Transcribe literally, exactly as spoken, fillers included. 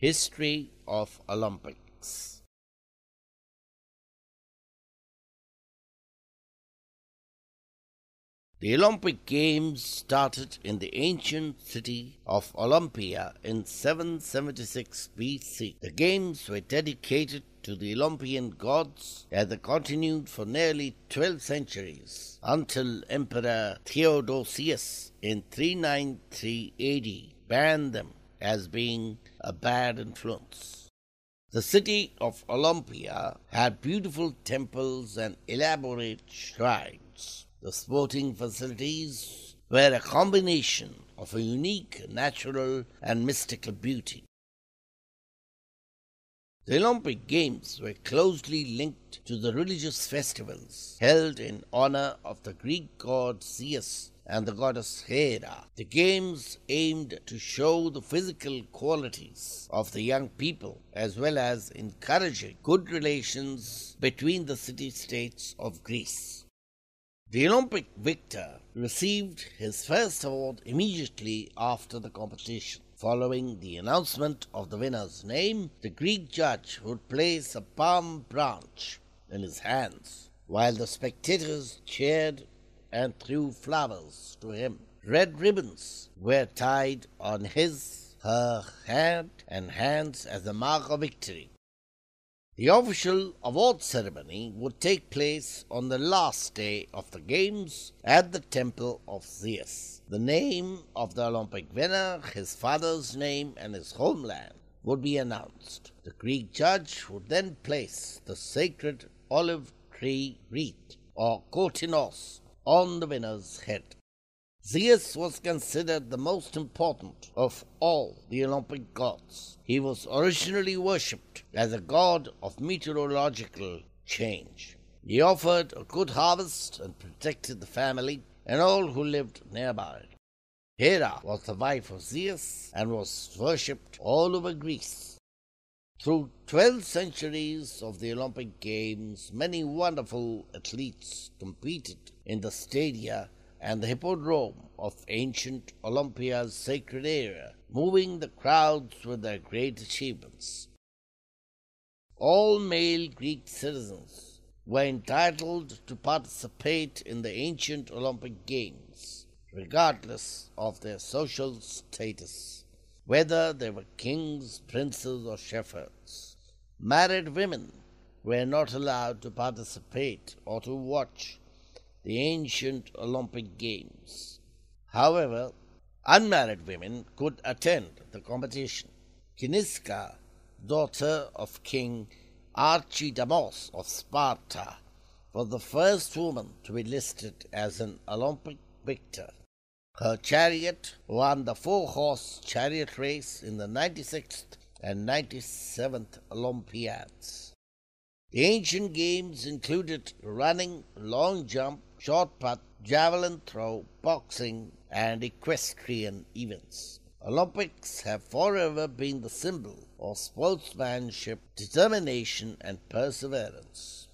History of Olympics. The Olympic Games started in the ancient city of Olympia in seven seventy-six B C. The Games were dedicated to the Olympian gods, and they continued for nearly twelve centuries until Emperor Theodosius in three ninety-three A D banned them as being a bad influence. The city of Olympia had beautiful temples and elaborate shrines. The sporting facilities were a combination of a unique natural and mystical beauty. The Olympic Games were closely linked to the religious festivals held in honor of the Greek god Zeus and the goddess Hera. The Games aimed to show the physical qualities of the young people as well as encouraging good relations between the city-states of Greece. The Olympic victor received his first award immediately after the competition. Following the announcement of the winner's name, the Greek judge would place a palm branch in his hands, while the spectators cheered and threw flowers to him. Red ribbons were tied on his, her hand and hands as a mark of victory. The official award ceremony would take place on the last day of the Games at the temple of Zeus. The name of the Olympic winner, his father's name and his homeland would be announced. The Greek judge would then place the sacred olive tree wreath or kotinos on the winner's head. Zeus was considered the most important of all the Olympic gods. He was originally worshipped as a god of meteorological change. He offered a good harvest and protected the family and all who lived nearby. Hera was the wife of Zeus and was worshipped all over Greece. Through twelve centuries of the Olympic Games, many wonderful athletes competed in the stadia and the hippodrome of ancient Olympia's sacred area, moving the crowds with their great achievements. All male Greek citizens were entitled to participate in the ancient Olympic Games, regardless of their social status, whether they were kings, princes, or shepherds. Married women were not allowed to participate or to watch the ancient Olympic Games. However, unmarried women could attend the competition. Kiniska, daughter of King Archidamos of Sparta, was the first woman to be listed as an Olympic victor. Her chariot won the four-horse chariot race in the ninety-sixth and ninety-seventh Olympiads. The ancient games included running, long jump, shot put, javelin throw, boxing, and equestrian events. Olympics have forever been the symbol of sportsmanship, determination, and perseverance.